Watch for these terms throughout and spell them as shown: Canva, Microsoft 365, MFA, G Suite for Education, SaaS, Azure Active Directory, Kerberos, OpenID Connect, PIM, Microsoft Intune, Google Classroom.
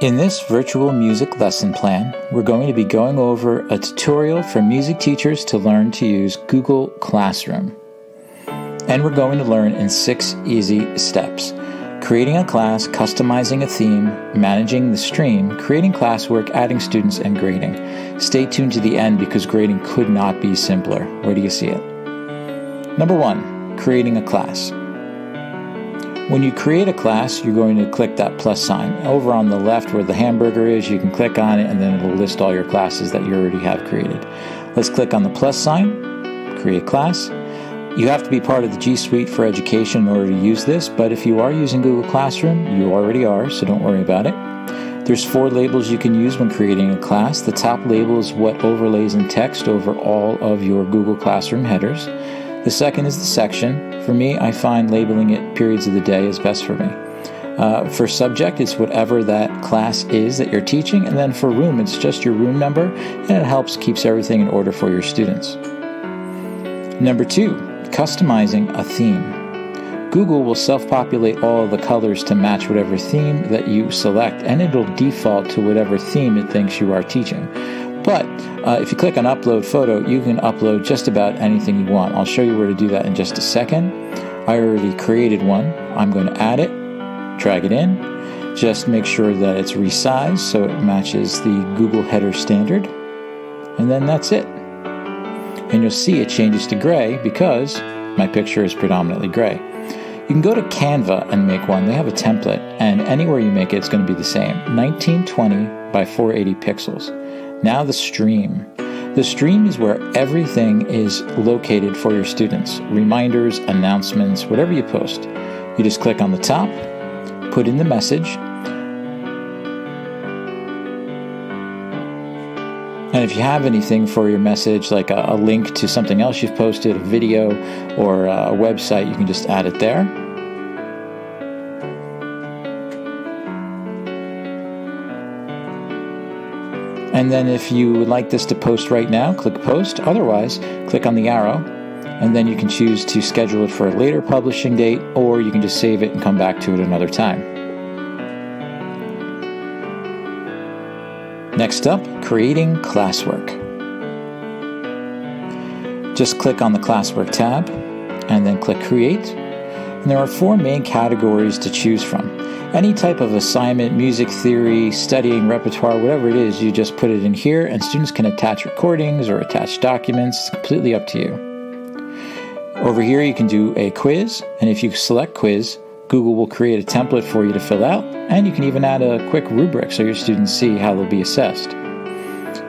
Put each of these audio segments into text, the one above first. In this virtual music lesson plan, we're going to be going over a tutorial for music teachers to learn to use Google Classroom. And we're going to learn in 6 easy steps: creating a class, customizing a theme, managing the stream, creating classwork, adding students, and grading. Stay tuned to the end because grading could not be simpler. Where do you see it? Number 1, creating a class. When you create a class, you're going to click that plus sign. Over on the left where the hamburger is, you can click on it and then it'll list all your classes that you already have created. Let's click on the plus sign, create class. You have to be part of the G Suite for Education in order to use this, but if you are using Google Classroom, you already are, so don't worry about it. There's 4 labels you can use when creating a class. The top label is what overlays in text over all of your Google Classroom headers. The second is the section. For me, I find labeling it periods of the day is best for me. For subject, it's whatever that class is that you're teaching, and then for room, it's just your room number, and it helps keeps everything in order for your students. Number 2, customizing a theme. Google will self-populate all of the colors to match whatever theme that you select, and it'll default to whatever theme it thinks you are teaching. But if you click on upload photo, you can upload just about anything you want. I'll show you where to do that in just a second. I already created one. I'm going to add it, drag it in. Just make sure that it's resized so it matches the Google header standard. And then that's it. And you'll see it changes to gray because my picture is predominantly gray. You can go to Canva and make one. They have a template, and anywhere you make it, it's going to be the same. 1920 by 480 pixels. Now the stream. The stream is where everything is located for your students. Reminders, announcements, whatever you post. You just click on the top, put in the message, and if you have anything for your message, like a link to something else you've posted, a video or a website, you can just add it there. And then if you would like this to post right now, click post. Otherwise, click on the arrow, and then you can choose to schedule it for a later publishing date, or you can just save it and come back to it another time. Next up, creating classwork. Just click on the classwork tab and then click create. And there are 4 main categories to choose from. Any type of assignment, music theory, studying, repertoire, whatever it is, you just put it in here, and students can attach recordings or attach documents. It's completely up to you. Over here you can do a quiz, and if you select quiz, Google will create a template for you to fill out, and you can even add a quick rubric so your students see how they'll be assessed.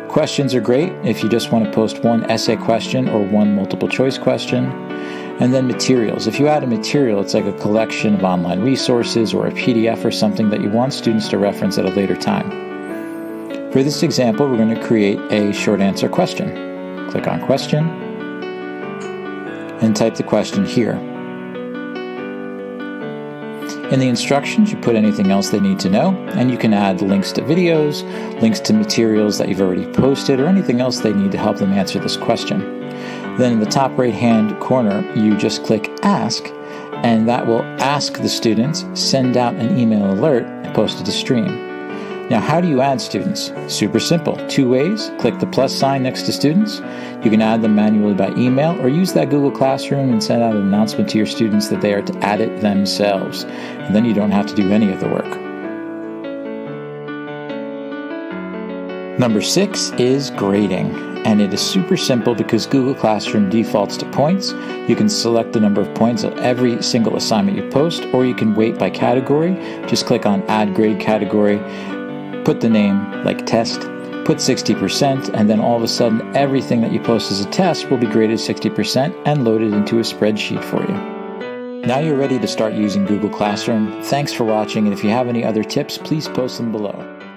Questions are great if you just want to post one essay question or one multiple choice question. And then materials. If you add a material, it's like a collection of online resources or a PDF or something that you want students to reference at a later time. For this example, we're going to create a short answer question. Click on question and type the question here. In the instructions, you put anything else they need to know, and you can add links to videos, links to materials that you've already posted, or anything else they need to help them answer this question. Then in the top right-hand corner, you just click Ask, and that will ask the students, send out an email alert, and post it to stream. Now, how do you add students? Super simple. 2 ways. Click the plus sign next to students. You can add them manually by email, or use that Google Classroom and send out an announcement to your students that they are to add it themselves. And then you don't have to do any of the work. Number 6 is grading. And it is super simple because Google Classroom defaults to points. You can select the number of points at every single assignment you post, or you can weight by category. Just click on Add Grade Category. Put the name, like test, put 60%, and then all of a sudden everything that you post as a test will be graded 60% and loaded into a spreadsheet for you. Now you're ready to start using Google Classroom. Thanks for watching, and if you have any other tips, please post them below.